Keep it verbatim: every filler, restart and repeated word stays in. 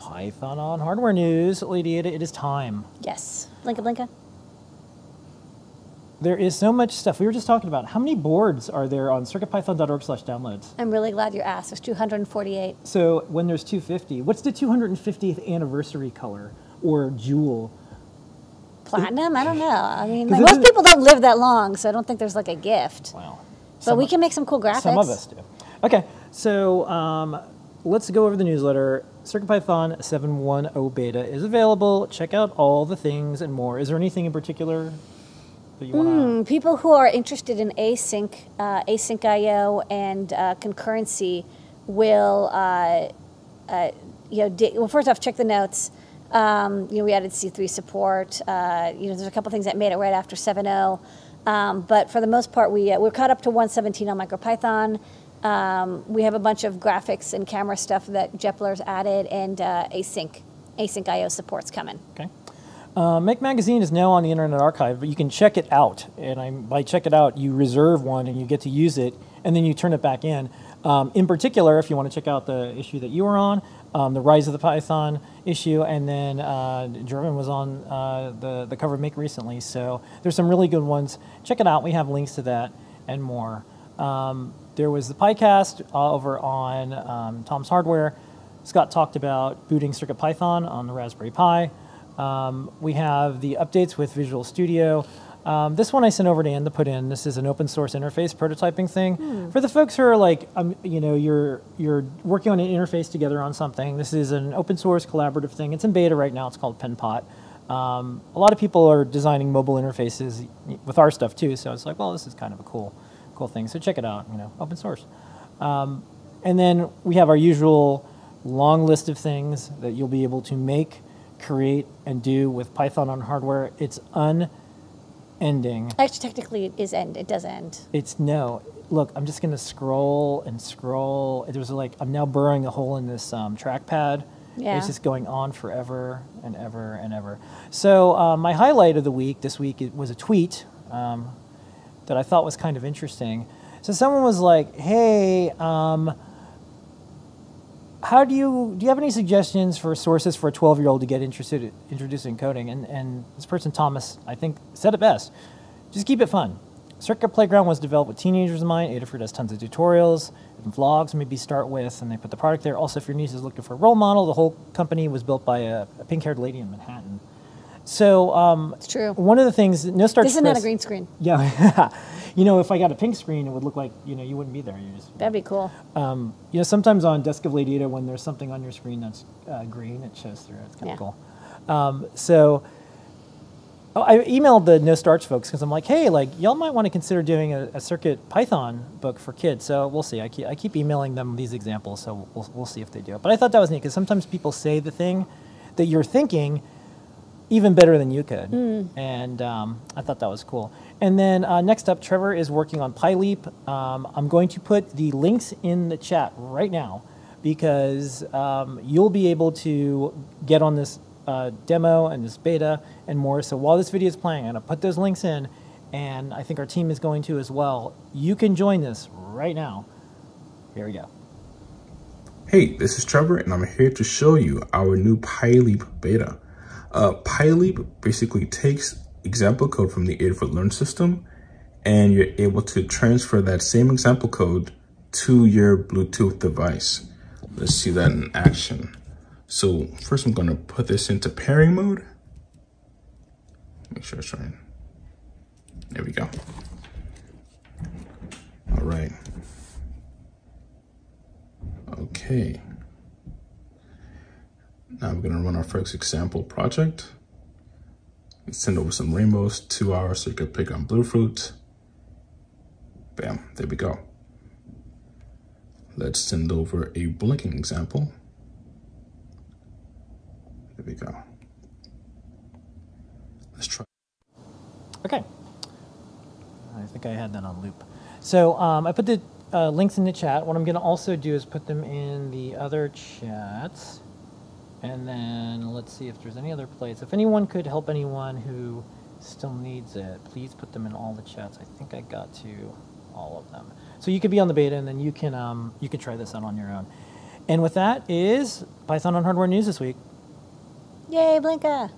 Python on Hardware News. Lady Ada, it is time. Yes. Blinka, Blinka. There is so much stuff. We were just talking about how many boards are there on circuit python dot org slash downloads. I'm really glad you asked. There's two hundred forty-eight. So when there's two hundred fifty, what's the two hundred fiftieth anniversary color or jewel? Platinum? I don't know. I mean, like, most people don't live that long, so I don't think there's like a gift. Wow. But we can make some cool graphics. Some of us do. Okay, so um, let's go over the newsletter. CircuitPython seven point one point zero beta is available. Check out all the things and more. Is there anything in particular that you want to... Mm, people who are interested in async, uh, async I O and uh, concurrency will, uh, uh, you know, well, first off, check the notes. Um, you know, we added C three support. Uh, you know, there's a couple things that made it right after seven point oh. Um, but for the most part, we, uh, we're caught up to one point seventeen on MicroPython. Um, we have a bunch of graphics and camera stuff that Jepler's added, and uh, async, async I O support's coming. Okay. Uh, Make Magazine is now on the Internet Archive, but you can check it out. And I'm, by check it out, you reserve one and you get to use it, and then you turn it back in. Um, in particular, if you want to check out the issue that you were on, um, the Rise of the Python issue, and then uh, German was on uh, the, the cover of Make recently. So there's some really good ones. Check it out. We have links to that and more. Um, There was the PyCast over on um, Tom's Hardware. Scott talked about booting CircuitPython on the Raspberry Pi. Um, we have the updates with Visual Studio. Um, this one I sent over to Anne to put in. This is an open source interface prototyping thing. Hmm. For the folks who are like, um, you know, you're, you're working on an interface together on something. This is an open source collaborative thing. It's in beta right now. It's called Penpot. Um, a lot of people are designing mobile interfaces with our stuff too. So it's like, well, this is kind of a cool... thing, so check it out, you know, open source. Um, and then we have our usual long list of things that you'll be able to make, create, and do with Python on hardware. It's unending. Actually, technically, it is end. It does end. It's no. Look, I'm just going to scroll and scroll. There's like, I'm now burrowing a hole in this um, trackpad. Yeah. It's just going on forever and ever and ever. So uh, my highlight of the week, this week, it was a tweet. Um, that I thought was kind of interesting. So someone was like, hey, um, how do you, do you have any suggestions for sources for a twelve-year-old to get interested, introduced in coding? And, and this person, Thomas, I think, said it best. Just keep it fun. Circuit Playground was developed with teenagers in mind. Adafruit has tons of tutorials and vlogs, maybe start with, and they put the product there. Also, if your niece is looking for a role model, the whole company was built by a, a pink-haired lady in Manhattan. So um, it's true. One of the things, no-starch. This is not a green screen. Yeah, you know, if I got a pink screen, it would look like, you know, you wouldn't be there. You just, that'd be cool. Um, you know, sometimes on Desk of Lady Ada, when there's something on your screen that's uh, green, it shows through. It's kind yeah. of cool. Um, so oh, I emailed the no-starch folks because I'm like, hey, like y'all might want to consider doing a, a Circuit Python book for kids. So we'll see. I keep, I keep emailing them these examples, so we'll, we'll see if they do it. But I thought that was neat because sometimes people say the thing that you're thinking even better than you could. Mm. And um, I thought that was cool. And then uh, next up, Trevor is working on PyLeap. Um, I'm going to put the links in the chat right now because um, you'll be able to get on this uh, demo and this beta and more. So while this video is playing, I'm gonna put those links in, and I think our team is going to as well. You can join this right now. Here we go. Hey, this is Trevor, and I'm here to show you our new PyLeap beta. Uh, PyLeap basically takes example code from the Adafruit Learn system, and you're able to transfer that same example code to your Bluetooth device. Let's see that in action. So first I'm going to put this into pairing mode. Make sure it's right. There we go. All right. Okay. Now we're going to run our first example project. Let's send over some rainbows to our Circuit Playground Bluefruit. Bam, there we go. Let's send over a blinking example. There we go. Let's try. Okay. I think I had that on loop. So um, I put the uh, links in the chat. What I'm going to also do is put them in the other chats. And then let's see if there's any other place. If anyone could help anyone who still needs it, please put them in all the chats. I think I got to all of them. So you could be on the beta, and then you can um, you can try this out on your own. And with that is Python on Hardware News this week. Yay, Blinka!